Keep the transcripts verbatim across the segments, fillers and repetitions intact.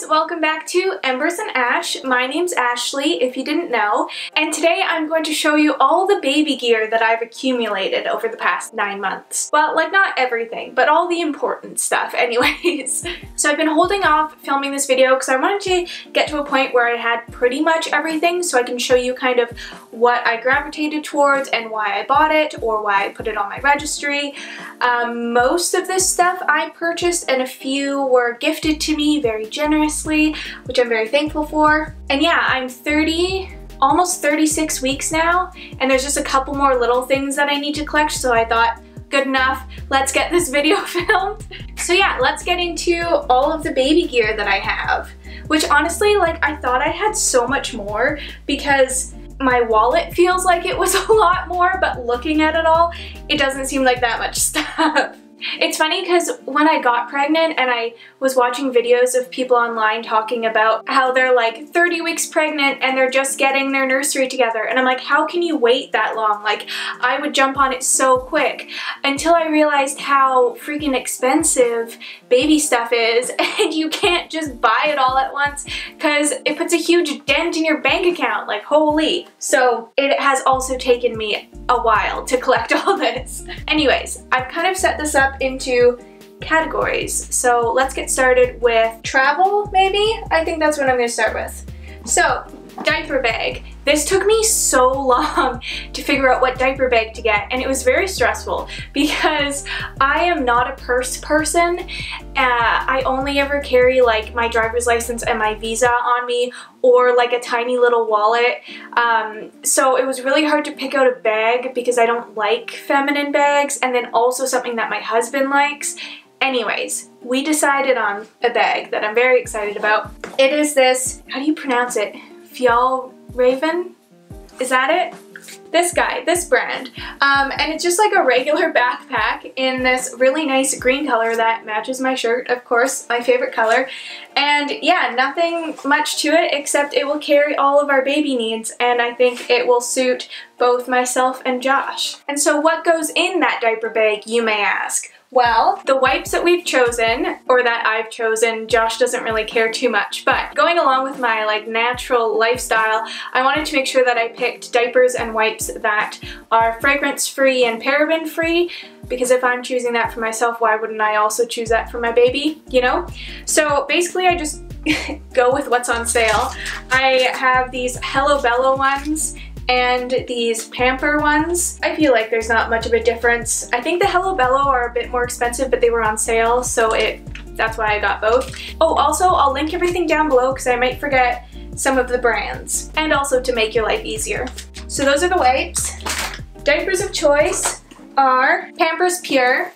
guys, welcome back to Embers and Ash. My name's Ashley, if you didn't know, and today I'm going to show you all the baby gear that I've accumulated over the past nine months. Well, like not everything, but all the important stuff anyways. So I've been holding off filming this video because I wanted to get to a point where I had pretty much everything so I can show you kind of what I gravitated towards and why I bought it or why I put it on my registry. Um, most of this stuff I purchased and a few were gifted to me very generously, which I'm very thankful for. And yeah, I'm thirty, almost thirty-six weeks now, and there's just a couple more little things that I need to collect, so I thought, good enough, let's get this video filmed. So yeah, let's get into all of the baby gear that I have, which honestly, like, I thought I had so much more because my wallet feels like it was a lot more, but looking at it all, it doesn't seem like that much stuff. It's funny because when I got pregnant and I was watching videos of people online talking about how they're like thirty weeks pregnant and they're just getting their nursery together, and I'm like, how can you wait that long? Like, I would jump on it so quick, until I realized how freaking expensive baby stuff is and you can't just buy it all at once because it puts a huge dent in your bank account, like holy. So it has also taken me a while to collect all this. Anyways, I've kind of set this up into categories. So let's get started with travel, maybe? I think that's what I'm gonna start with. So, diaper bag. This took me so long to figure out what diaper bag to get, and it was very stressful because I am not a purse person. Uh, I only ever carry like my driver's license and my visa on me, or like a tiny little wallet. Um, so it was really hard to pick out a bag because I don't like feminine bags, and then also something that my husband likes. Anyways, we decided on a bag that I'm very excited about. It is this, how do you pronounce it? Fjallraven? Is that it? This guy, this brand. Um, and it's just like a regular backpack in this really nice green color that matches my shirt, of course, my favorite color. And yeah, nothing much to it except it will carry all of our baby needs, and I think it will suit both myself and Josh. And so what goes in that diaper bag, you may ask? Well, the wipes that we've chosen, or that I've chosen, Josh doesn't really care too much, but going along with my like natural lifestyle, I wanted to make sure that I picked diapers and wipes that are fragrance-free and paraben-free, because if I'm choosing that for myself, why wouldn't I also choose that for my baby, you know? So basically I just go with what's on sale. I have these Hello Bello ones and these Pamper ones. I feel like there's not much of a difference. I think the Hello Bello are a bit more expensive, but they were on sale, so it that's why I got both. Oh, also, I'll link everything down below because I might forget some of the brands. And also to make your life easier. So those are the wipes. Diapers of choice are Pampers Pure.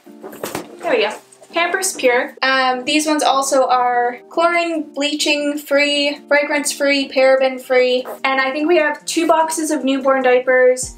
There we go. Pampers Pure. Um, these ones also are chlorine, bleaching free, fragrance free, paraben free, and I think we have two boxes of newborn diapers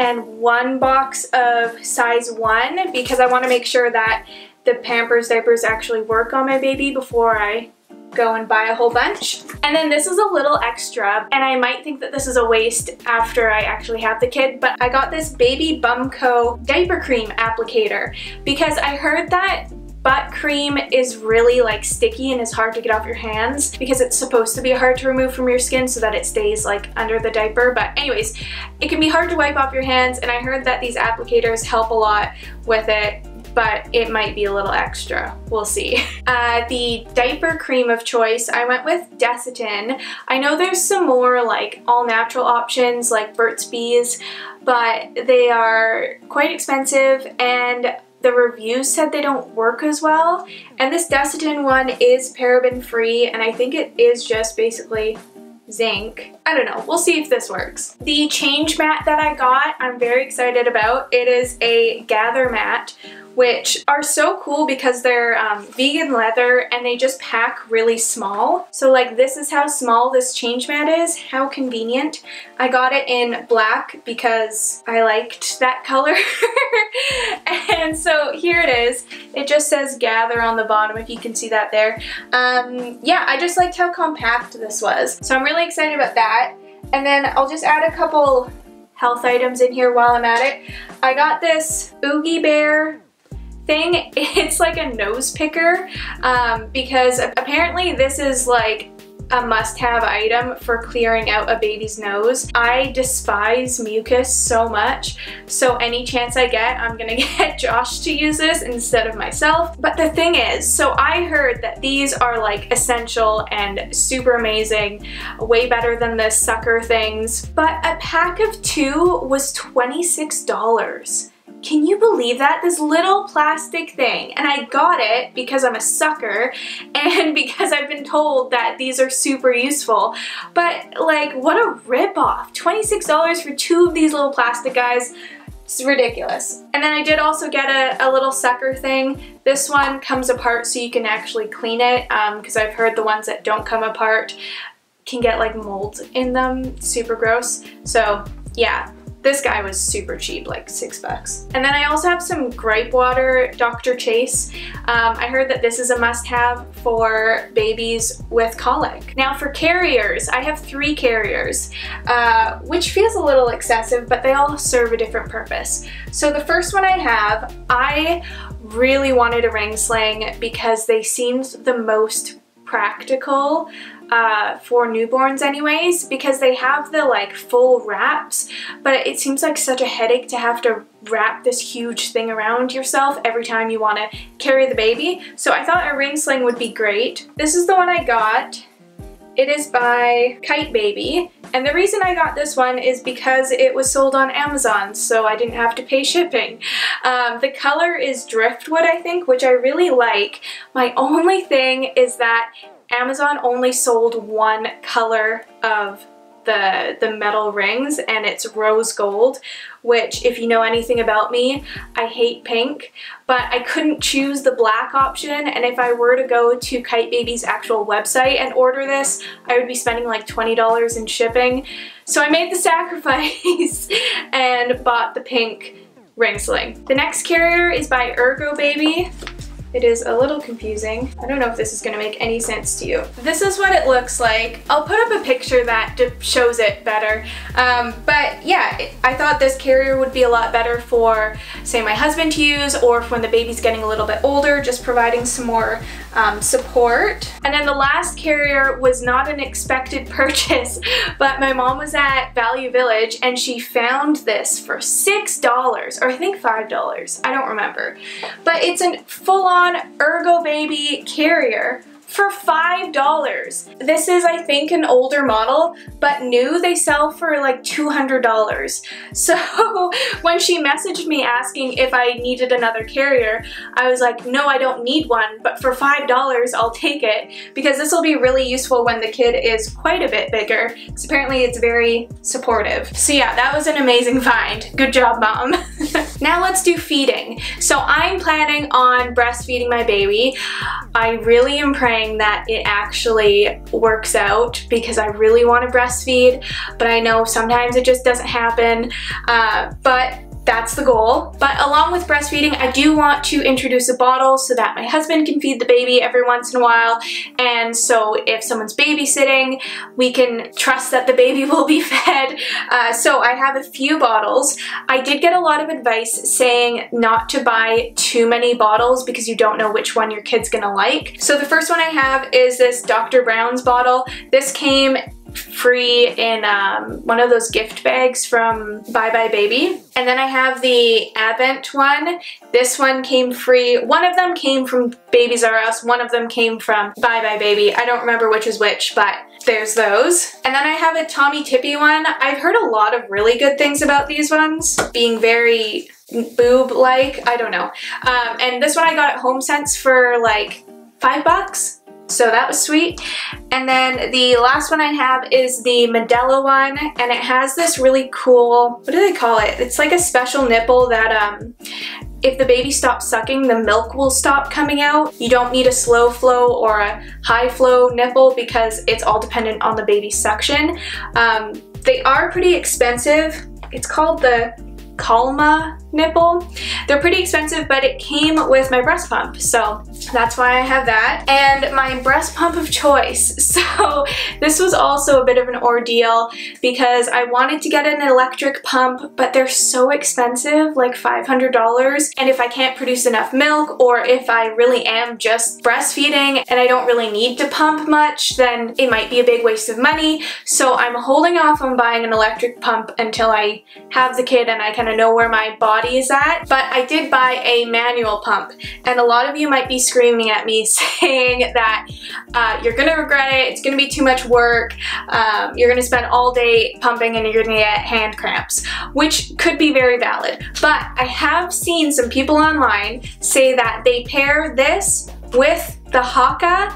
and one box of size one because I want to make sure that the Pampers diapers actually work on my baby before I go and buy a whole bunch. And then this is a little extra, and I might think that this is a waste after I actually have the kid, but I got this Baby Bumco diaper cream applicator because I heard that butt cream is really like sticky and is hard to get off your hands because it's supposed to be hard to remove from your skin so that it stays like under the diaper. But anyways, it can be hard to wipe off your hands, and I heard that these applicators help a lot with it, but it might be a little extra. We'll see. Uh, the diaper cream of choice, I went with Desitin. I know there's some more like all-natural options like Burt's Bees, but they are quite expensive and the reviews said they don't work as well. And this Desitin one is paraben-free, and I think it is just basically zinc. I don't know, we'll see if this works. The change mat that I got, I'm very excited about. It is a Gathre mat, which are so cool because they're um, vegan leather and they just pack really small. So like this is how small this change mat is, how convenient. I got it in black because I liked that color. And so here it is. It just says Gathre on the bottom if you can see that there. Um, yeah, I just liked how compact this was. So I'm really excited about that. And then I'll just add a couple health items in here while I'm at it. I got this Oogie Bear thing, it's like a nose picker, um, because apparently this is like a must-have item for clearing out a baby's nose. I despise mucus so much, so any chance I get, I'm gonna get Josh to use this instead of myself. But the thing is, so I heard that these are like essential and super amazing, way better than the sucker things, but a pack of two was twenty-six dollars. Can you believe that? This little plastic thing. And I got it because I'm a sucker and because I've been told that these are super useful. But like, what a ripoff. twenty-six dollars for two of these little plastic guys. It's ridiculous. And then I did also get a, a little sucker thing. This one comes apart so you can actually clean it, um, because I've heard the ones that don't come apart can get like mold in them. Super gross. So yeah. This guy was super cheap, like six bucks. And then I also have some gripe water, Doctor Chase. Um, I heard that this is a must-have for babies with colic. Now for carriers, I have three carriers, uh, which feels a little excessive, but they all serve a different purpose. So the first one I have, I really wanted a ring sling because they seemed the most practical uh, for newborns anyways, because they have the like full wraps, but it seems like such a headache to have to wrap this huge thing around yourself every time you want to carry the baby. So I thought a ring sling would be great. This is the one I got. It is by Kyte Baby, and the reason I got this one is because it was sold on Amazon, so I didn't have to pay shipping. Um, the color is driftwood, I think, which I really like. My only thing is that Amazon only sold one color of the, the metal rings, and it's rose gold, which, if you know anything about me, I hate pink, but I couldn't choose the black option, and if I were to go to Kyte Baby's actual website and order this, I would be spending like twenty dollars in shipping. So I made the sacrifice and bought the pink ring sling. The next carrier is by Ergo Baby. It is a little confusing. I don't know if this is gonna make any sense to you. This is what it looks like. I'll put up a picture that shows it better. Um, but yeah, I thought this carrier would be a lot better for, say, my husband to use, or when the baby's getting a little bit older, just providing some more um, support. And then the last carrier was not an expected purchase, but my mom was at Value Village and she found this for six dollars, or I think five dollars, I don't remember. But it's a full-on Ergo Baby carrier for five dollars. This is, I think, an older model, but new. They sell for like two hundred dollars. So when she messaged me asking if I needed another carrier, I was like, no, I don't need one, but for five dollars, I'll take it, because this will be really useful when the kid is quite a bit bigger, because apparently it's very supportive. So yeah, that was an amazing find. Good job, Mom. Now let's do feeding. So I'm planning on breastfeeding my baby. I really am praying that it actually works out, because I really want to breastfeed, but I know sometimes it just doesn't happen, uh, but that's the goal. But along with breastfeeding, I do want to introduce a bottle so that my husband can feed the baby every once in a while. And so if someone's babysitting, we can trust that the baby will be fed. Uh, so I have a few bottles. I did get a lot of advice saying not to buy too many bottles because you don't know which one your kid's gonna like. So the first one I have is this Doctor Brown's bottle. This came free in um, one of those gift bags from Bye Bye Baby. And then I have the Avent one. This one came free. One of them came from Babies R Us, one of them came from Bye Bye Baby. I don't remember which is which, but there's those. And then I have a Tommy Tippy one. I've heard a lot of really good things about these ones, being very boob-like, I don't know. Um, and this one I got at HomeSense for like five bucks. So that was sweet. And then the last one I have is the Medela one, and it has this really cool, what do they call it? It's like a special nipple that um, if the baby stops sucking, the milk will stop coming out. You don't need a slow flow or a high flow nipple because it's all dependent on the baby's suction. Um, they are pretty expensive. It's called the Calma nipple. They're pretty expensive, but it came with my breast pump, so that's why I have that. And my breast pump of choice. So this was also a bit of an ordeal because I wanted to get an electric pump, but they're so expensive, like five hundred dollars. And if I can't produce enough milk, or if I really am just breastfeeding and I don't really need to pump much, then it might be a big waste of money. So I'm holding off on buying an electric pump until I have the kid and I kind of know where my body is at. But I did buy a manual pump, and a lot of you might be screaming at me saying that uh, you're gonna regret it, it's gonna be too much work, um, you're gonna spend all day pumping and you're gonna get hand cramps, which could be very valid. But I have seen some people online say that they pair this with the Haaka,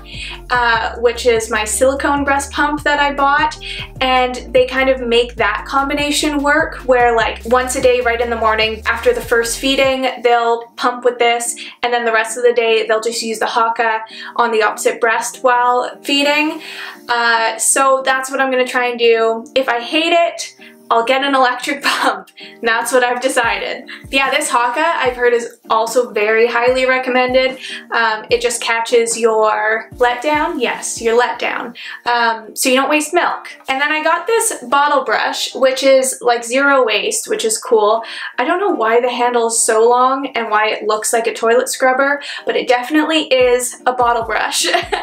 uh, which is my silicone breast pump that I bought, and they kind of make that combination work where, like, once a day right in the morning after the first feeding they'll pump with this, and then the rest of the day they'll just use the Haaka on the opposite breast while feeding. Uh, so that's what I'm gonna try and do. If I hate it, I'll get an electric pump. That's what I've decided. Yeah, this Haaka I've heard is also very highly recommended. Um, it just catches your letdown. Yes, your letdown. Um, so you don't waste milk. And then I got this bottle brush, which is like zero waste, which is cool. I don't know why the handle is so long and why it looks like a toilet scrubber, but it definitely is a bottle brush. uh,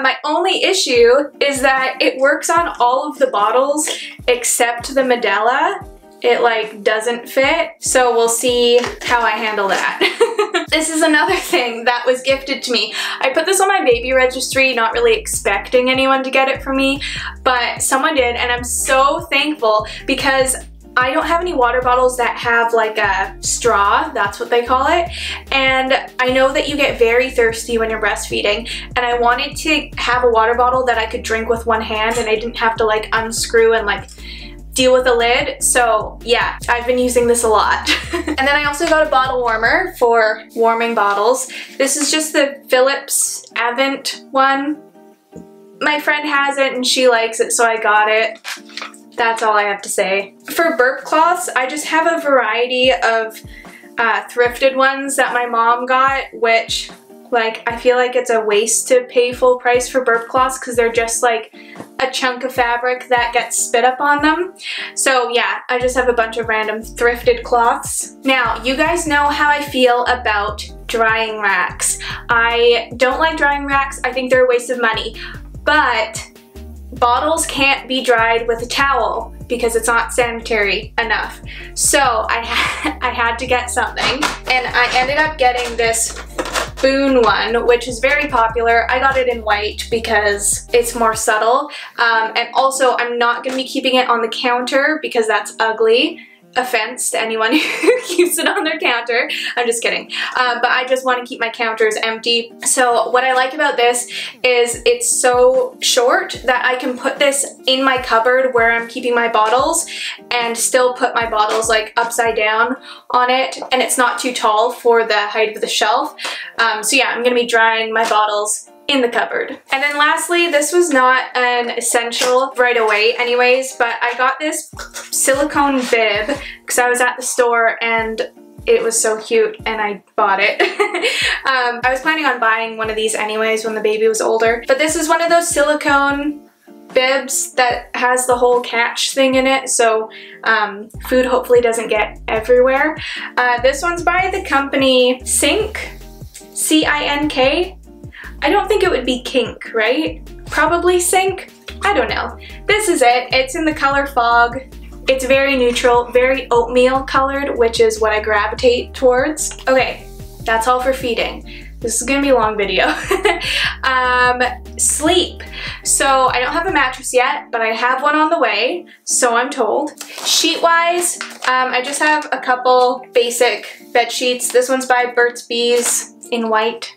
my only issue is that it works on all of the bottles except the Medela. It like doesn't fit, so we'll see how I handle that. This is another thing that was gifted to me. I put this on my baby registry, not really expecting anyone to get it for me, but someone did, and I'm so thankful because I don't have any water bottles that have like a straw, that's what they call it, and I know that you get very thirsty when you're breastfeeding, and I wanted to have a water bottle that I could drink with one hand and I didn't have to like unscrew and like deal with a lid. So yeah, I've been using this a lot. And then I also got a bottle warmer for warming bottles. This is just the Philips Avent one. My friend has it and she likes it, so I got it. That's all I have to say. For burp cloths, I just have a variety of uh, thrifted ones that my mom got, which, like, I feel like it's a waste to pay full price for burp cloths because they're just like a chunk of fabric that gets spit up on them. So yeah, I just have a bunch of random thrifted cloths. Now, you guys know how I feel about drying racks. I don't like drying racks. I think they're a waste of money, but bottles can't be dried with a towel because it's not sanitary enough. So I, ha I had to get something, and I ended up getting this Boon one, which is very popular. I got it in white because it's more subtle, um, and also I'm not going to be keeping it on the counter because that's ugly. Offense to anyone who keeps it on their counter. I'm just kidding. Uh, but I just want to keep my counters empty. So what I like about this is it's so short that I can put this in my cupboard where I'm keeping my bottles and still put my bottles like upside down on it, and it's not too tall for the height of the shelf. Um, so yeah, I'm gonna be drying my bottles in the cupboard. And then lastly, this was not an essential right away anyways, but I got this silicone bib because I was at the store and it was so cute and I bought it. um, I was planning on buying one of these anyways when the baby was older, but this is one of those silicone bibs that has the whole catch thing in it, so um, food hopefully doesn't get everywhere. Uh, this one's by the company Cink, C I N K. I don't think it would be Kink, right? Probably Cink? I don't know. This is it. It's in the color Fog. It's very neutral, very oatmeal colored, which is what I gravitate towards. Okay, that's all for feeding. This is gonna be a long video. um, sleep. So I don't have a mattress yet, but I have one on the way, so I'm told. Sheet-wise, um, I just have a couple basic bed sheets. This one's by Burt's Bees in white.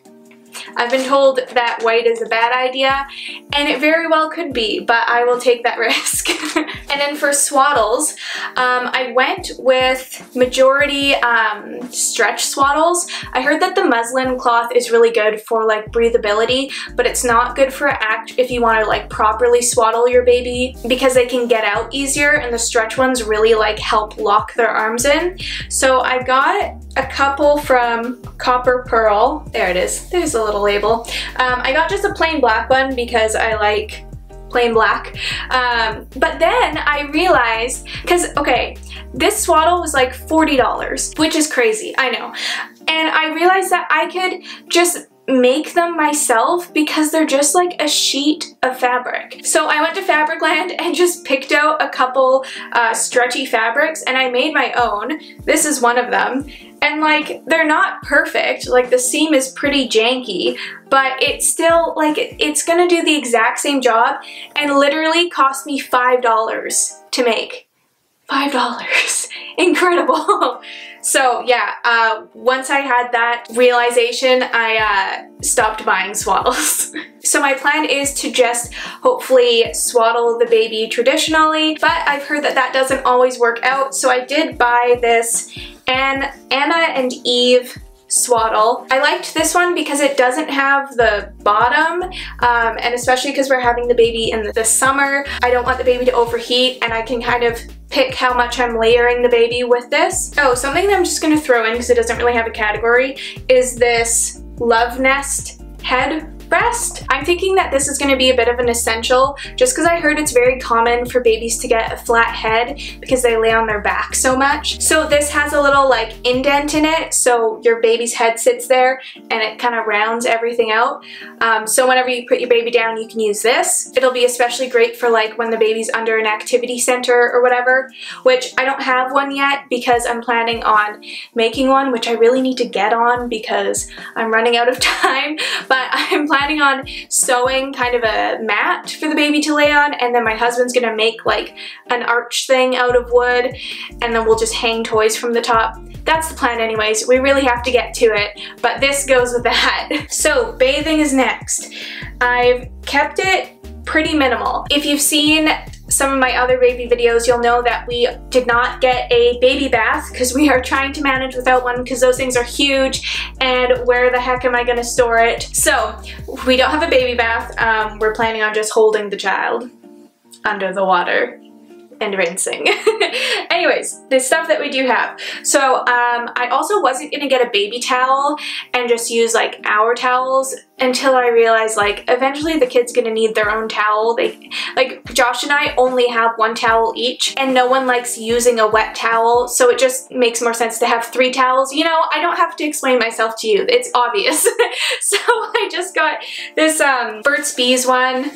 I've been told that white is a bad idea, and it very well could be, but I will take that risk. And then for swaddles, um, I went with majority um, stretch swaddles. I heard that the muslin cloth is really good for like breathability, but it's not good for act if you want to like properly swaddle your baby, because they can get out easier, and the stretch ones really like help lock their arms in. So I got a couple from Copper Pearl. There it is. There's a little label. Um, I got just a plain black one because I like plain black. Um, but then I realized, because, okay, this swaddle was like forty dollars, which is crazy, I know. And I realized that I could just make them myself because they're just like a sheet of fabric. So I went to Fabricland and just picked out a couple uh, stretchy fabrics, and I made my own. This is one of them. And like, they're not perfect, like the seam is pretty janky, but it's still like, it's gonna do the exact same job, and literally cost me five dollars to make. five dollars. Incredible. So yeah, uh, once I had that realization, I uh, stopped buying swaddles. So my plan is to just hopefully swaddle the baby traditionally, but I've heard that that doesn't always work out. So I did buy this Anna and Eve swaddle. I liked this one because it doesn't have the bottom, um, and especially because we're having the baby in the summer, I don't want the baby to overheat, and I can kind of pick how much I'm layering the baby with this. Oh, something that I'm just gonna throw in because it doesn't really have a category is this Love Nest head rest. I'm thinking that this is going to be a bit of an essential just because I heard it's very common for babies to get a flat head because they lay on their back so much. So this has a little like indent in it, so your baby's head sits there and it kind of rounds everything out. Um, so whenever you put your baby down, you can use this. It'll be especially great for like when the baby's under an activity center or whatever, which I don't have one yet because I'm planning on making one, which I really need to get on because I'm running out of time, but I'm planning planning on sewing kind of a mat for the baby to lay on, and then my husband's gonna make like an arch thing out of wood, and then we'll just hang toys from the top. That's the plan anyways. We really have to get to it, but this goes with that. So bathing is next. I've kept it pretty minimal. If you've seen some of my other baby videos, you'll know that we did not get a baby bath because we are trying to manage without one because those things are huge, and where the heck am I gonna store it? So we don't have a baby bath. Um, we're planning on just holding the child under the water and rinsing. Anyways, the stuff that we do have. So um, I also wasn't gonna get a baby towel and just use like our towels until I realized like eventually the kid's gonna need their own towel. They, like Josh and I only have one towel each, and no one likes using a wet towel, so it just makes more sense to have three towels. You know, I don't have to explain myself to you, it's obvious. So I just got this um, Burt's Bees one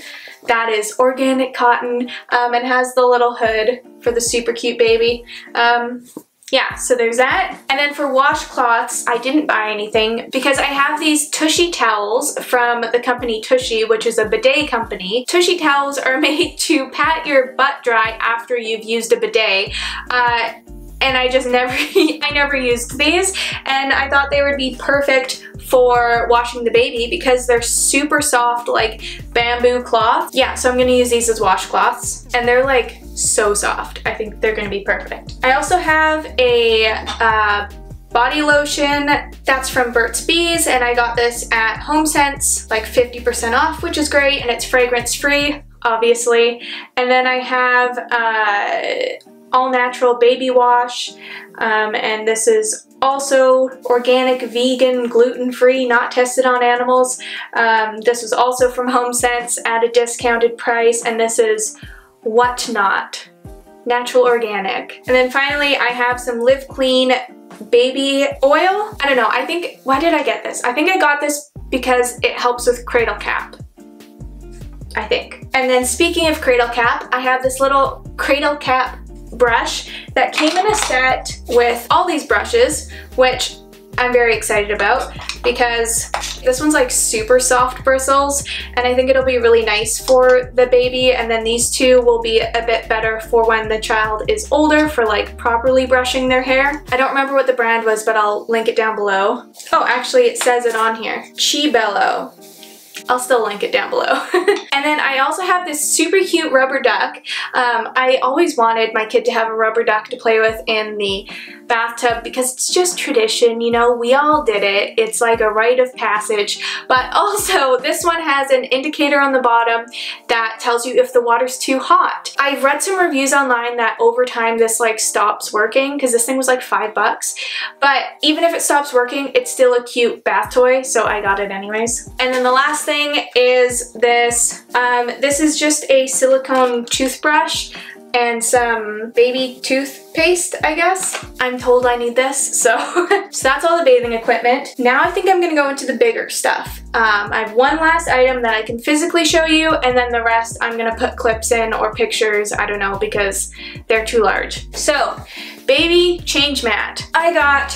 that is organic cotton, um, and has the little hood for the super cute baby. Um, yeah, so there's that. And then for washcloths, I didn't buy anything because I have these Tushy towels from the company Tushy, which is a bidet company. Tushy towels are made to pat your butt dry after you've used a bidet. Uh, and I just never, I never used these, and I thought they would be perfect for washing the baby because they're super soft, like bamboo cloth. Yeah, so I'm gonna use these as washcloths, and they're like so soft. I think they're gonna be perfect. I also have a uh, body lotion that's from Burt's Bees, and I got this at HomeSense, like fifty percent off, which is great, and it's fragrance free, obviously. And then I have uh, all natural baby wash, um, and this is also organic, vegan, gluten-free, not tested on animals. Um, this was also from HomeSense at a discounted price, and this is Whatnot, natural organic. And then finally I have some Live Clean baby oil. I don't know, I think, why did I get this? I think I got this because it helps with cradle cap, I think. And then speaking of cradle cap, I have this little cradle cap brush that came in a set with all these brushes, which I'm very excited about because This one's like super soft bristles, and I think it'll be really nice for the baby. And then these two will be a bit better for when the child is older, for like properly brushing their hair. I don't remember what the brand was, but I'll link it down below. Oh, actually it says it on here. Chi Bello. I'll still link it down below. And then I also have this super cute rubber duck. Um, I always wanted my kid to have a rubber duck to play with in the bathtub because it's just tradition, you know, we all did it. It's like a rite of passage. But also this one has an indicator on the bottom that tells you if the water's too hot. I've read some reviews online that over time this like stops working because this thing was like five bucks. But even if it stops working, it's still a cute bath toy, so I got it anyways. And then the last thing is this. Um, this is just a silicone toothbrush and some baby toothpaste, I guess. I'm told I need this, so. So that's all the bathing equipment. Now I think I'm gonna go into the bigger stuff. Um, I have one last item that I can physically show you, and then the rest I'm gonna put clips in or pictures, I don't know, because they're too large. So, baby change mat. I got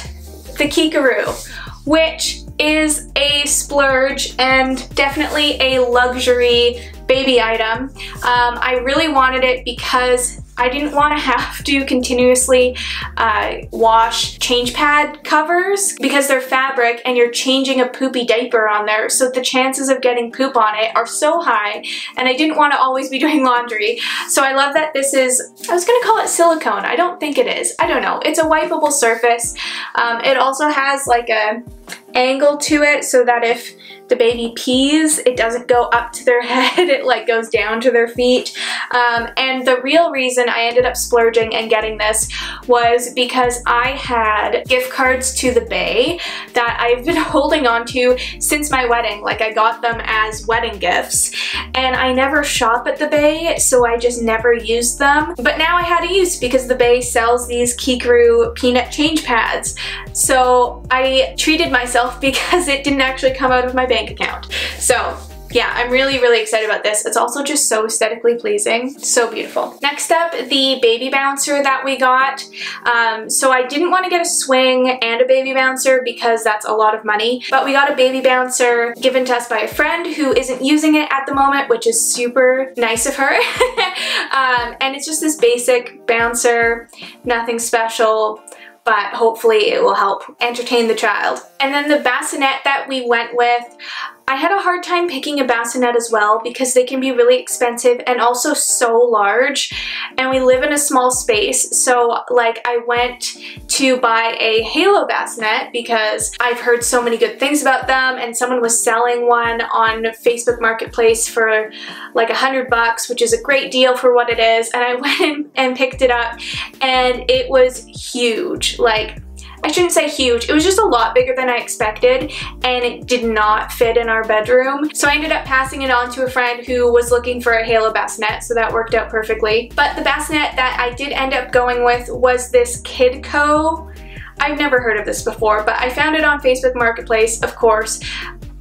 the Kikaru, which is a splurge and definitely a luxury baby item. Um, I really wanted it because I didn't want to have to continuously uh, wash change pad covers because they're fabric and you're changing a poopy diaper on there, so the chances of getting poop on it are so high, and I didn't want to always be doing laundry. So I love that this is, I was going to call it silicone. I don't think it is. I don't know. It's a wipeable surface. Um, it also has like a angle to it so that if the baby pees, it doesn't go up to their head, it like goes down to their feet. Um, and the real reason I ended up splurging and getting this was because I had gift cards to the Bay that I've been holding on to since my wedding. Like I got them as wedding gifts and I never shop at the Bay, so I just never used them. But now I had a use because the Bay sells these Kikaru peanut change pads. So I treated myself because it didn't actually come out of my bank account. So yeah, I'm really, really excited about this. It's also just so aesthetically pleasing. So beautiful. Next up, the baby bouncer that we got. Um, so I didn't want to get a swing and a baby bouncer because that's a lot of money, but we got a baby bouncer given to us by a friend who isn't using it at the moment, which is super nice of her. um, and it's just this basic bouncer, nothing special, but hopefully it will help entertain the child. And then the bassinet that we went with, I had a hard time picking a bassinet as well because they can be really expensive and also so large, and we live in a small space. So like I went to buy a Halo bassinet because I've heard so many good things about them, and someone was selling one on Facebook Marketplace for like a hundred bucks, which is a great deal for what it is. And I went and picked it up, and it was huge. Like, I shouldn't say huge, it was just a lot bigger than I expected, and it did not fit in our bedroom. So I ended up passing it on to a friend who was looking for a Halo bassinet, so that worked out perfectly. But the bassinet that I did end up going with was this Kidco. I've never heard of this before, but I found it on Facebook Marketplace, of course.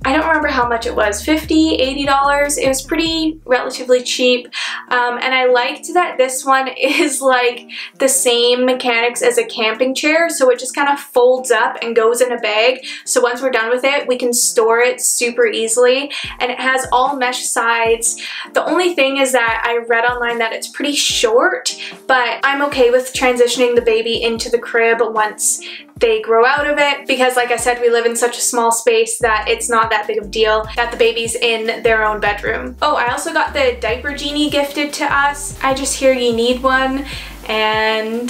I don't remember how much it was, fifty dollars, eighty dollars. It was pretty relatively cheap. Um, and I liked that this one is like the same mechanics as a camping chair. So it just kind of folds up and goes in a bag. So once we're done with it, we can store it super easily. And it has all mesh sides. The only thing is that I read online that it's pretty short, but I'm okay with transitioning the baby into the crib once they grow out of it, because like I said, we live in such a small space that it's not that big of a deal that the baby's in their own bedroom. Oh, I also got the diaper genie gifted to us. I just hear you need one, and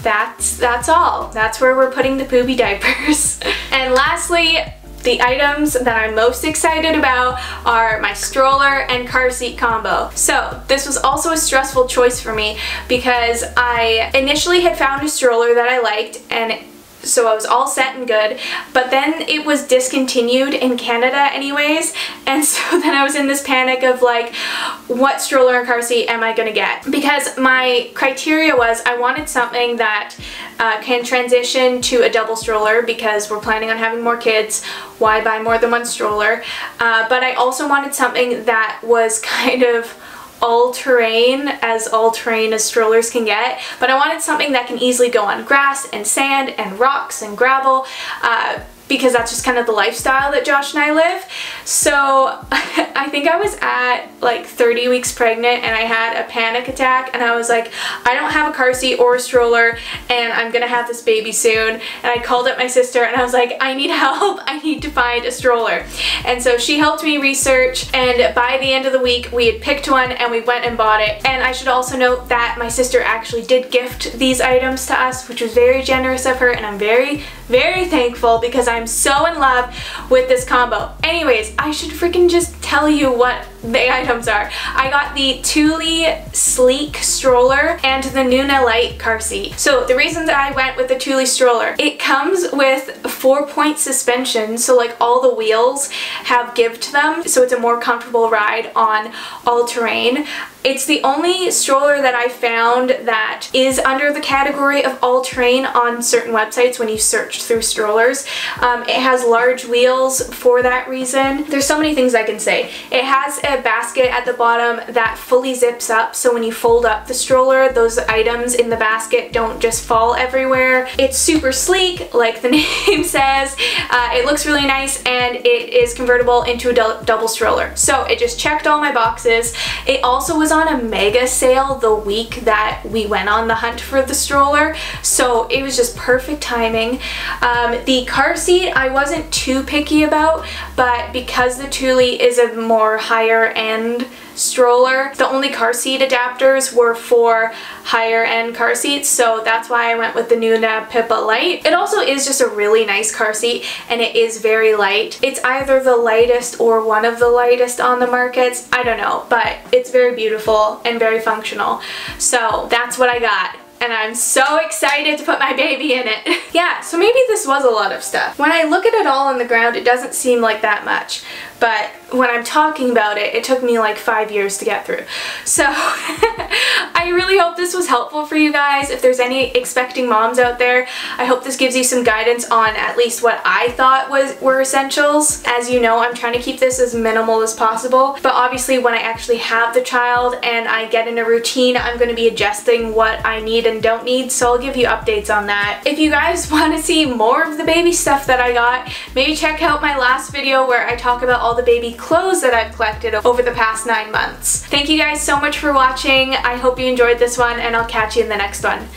that's that's all. That's where we're putting the poopy diapers. And lastly, the items that I'm most excited about are my stroller and car seat combo. So this was also a stressful choice for me because I initially had found a stroller that I liked, and it so I was all set and good, but then it was discontinued in Canada anyways, and so then I was in this panic of like, what stroller and car seat am I gonna get? Because my criteria was I wanted something that uh, can transition to a double stroller because we're planning on having more kids. Why buy more than one stroller? Uh, but I also wanted something that was kind of all-terrain, as all-terrain as strollers can get, but I wanted something that can easily go on grass and sand and rocks and gravel, uh, because that's just kind of the lifestyle that Josh and I live. So I think I was at like thirty weeks pregnant and I had a panic attack and I was like, I don't have a car seat or a stroller and I'm gonna have this baby soon. And I called up my sister and I was like, I need help, I need to find a stroller. And so she helped me research, and by the end of the week we had picked one and we went and bought it. And I should also note that my sister actually did gift these items to us, which was very generous of her, and I'm very, very thankful because I'm so in love with this combo. Anyways, I should freaking just tell you what the items are. I got the Thule Sleek stroller and the Nuna Light car seat. So the reasons I went with the Thule stroller, it comes with four point suspension, so like all the wheels have give to them, so it's a more comfortable ride on all terrain. It's the only stroller that I found that is under the category of all-terrain on certain websites when you search through strollers. Um, it has large wheels for that reason. There's so many things I can say. It has a basket at the bottom that fully zips up, so when you fold up the stroller, those items in the basket don't just fall everywhere. It's super sleek, like the name says. Uh, it looks really nice, and it is convertible into a do- double stroller. So it just checked all my boxes. It also was on a mega sale the week that we went on the hunt for the stroller, so it was just perfect timing. Um, the car seat I wasn't too picky about, but because the Thule is a more higher end stroller, the only car seat adapters were for higher end car seats, so that's why I went with the Nuna Pippa Light. It also is just a really nice car seat and it is very light. It's either the lightest or one of the lightest on the markets, I don't know, but it's very beautiful and very functional. So that's what I got. And I'm so excited to put my baby in it. Yeah, so maybe this was a lot of stuff. When I look at it all on the ground, it doesn't seem like that much. But when I'm talking about it, it took me like five years to get through. So I really hope this was helpful for you guys. If there's any expecting moms out there, I hope this gives you some guidance on at least what I thought was were essentials. As you know, I'm trying to keep this as minimal as possible. But obviously when I actually have the child and I get in a routine, I'm gonna be adjusting what I need and don't need, so I'll give you updates on that. If you guys want to see more of the baby stuff that I got, maybe check out my last video where I talk about all the baby clothes that I've collected over the past nine months. Thank you guys so much for watching. I hope you enjoyed this one, and I'll catch you in the next one.